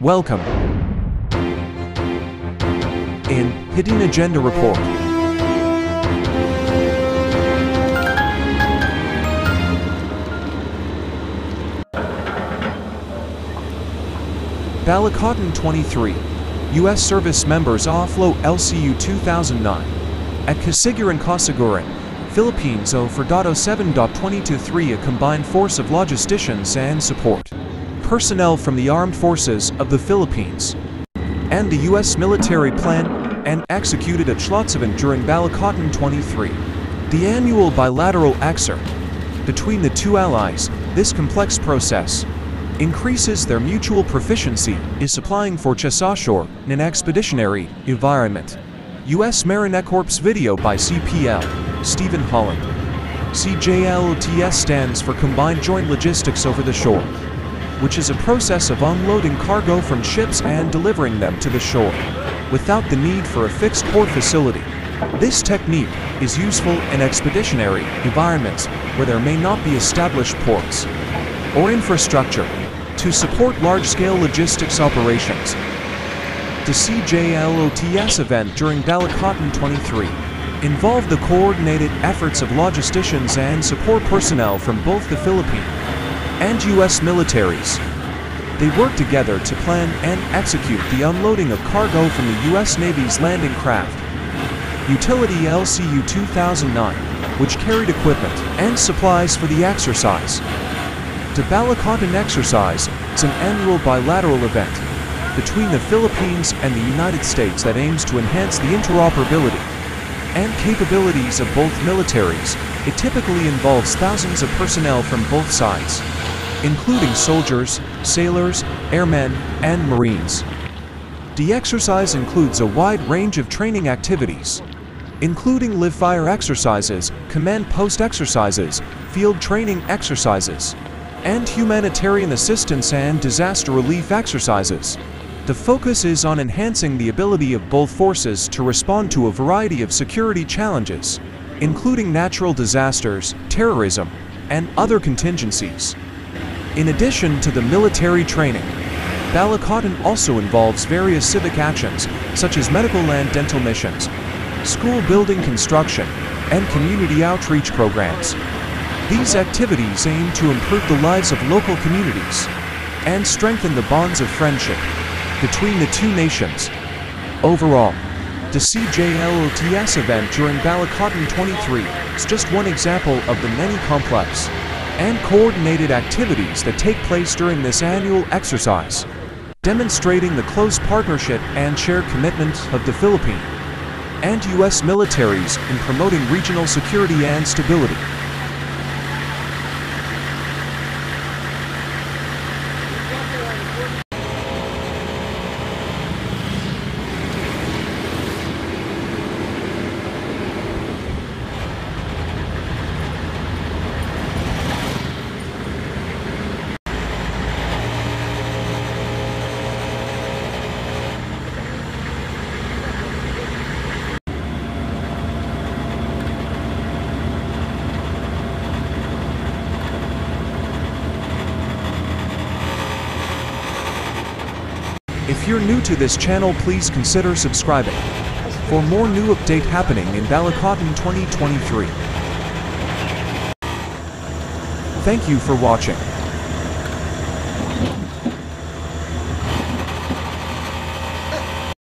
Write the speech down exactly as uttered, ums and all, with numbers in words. Welcome. In Hidden Agenda Report, Balikatan twenty-three, U S service members offload L C U two thousand nine at Casiguran, Casiguran, Philippines zero four point oh seven point two two three. A combined force of logisticians and support personnel from the Armed Forces of the Philippines and the U S military plan and executed at CJLOTS event during Balikatan twenty-three, the annual bilateral exercise between the two allies. This complex process increases their mutual proficiency in supplying forces ashore in an expeditionary environment. U S Marine Corps video by C P L, Stephen Holland. C J L O T S stands for Combined Joint Logistics Over the Shore, which is a process of unloading cargo from ships and delivering them to the shore without the need for a fixed port facility. This technique is useful in expeditionary environments where there may not be established ports or infrastructure to support large-scale logistics operations. The C J L O T S event during Balikatan twenty-three involved the coordinated efforts of logisticians and support personnel from both the Philippines and U S militaries. They work together to plan and execute the unloading of cargo from the U S Navy's landing craft utility L C U two thousand nine, which carried equipment and supplies for the exercise. The Balikatan exercise is an annual bilateral event between the Philippines and the United States that aims to enhance the interoperability and capabilities of both militaries. It typically involves thousands of personnel from both sides, including soldiers, sailors, airmen, and Marines. The exercise includes a wide range of training activities, including live-fire exercises, command post exercises, field training exercises, and humanitarian assistance and disaster relief exercises. The focus is on enhancing the ability of both forces to respond to a variety of security challenges, including natural disasters, terrorism, and other contingencies. In addition to the military training, Balikatan also involves various civic actions such as medical and dental missions, school building construction, and community outreach programs. These activities aim to improve the lives of local communities and strengthen the bonds of friendship between the two nations. Overall, the C J L O T S event during Balikatan twenty-three is just one example of the many complex and coordinated activities that take place during this annual exercise, demonstrating the close partnership and shared commitment of the Philippine and U S militaries in promoting regional security and stability. If you're new to this channel, please consider subscribing for more new update happening in Balikatan twenty twenty-three. Thank you for watching.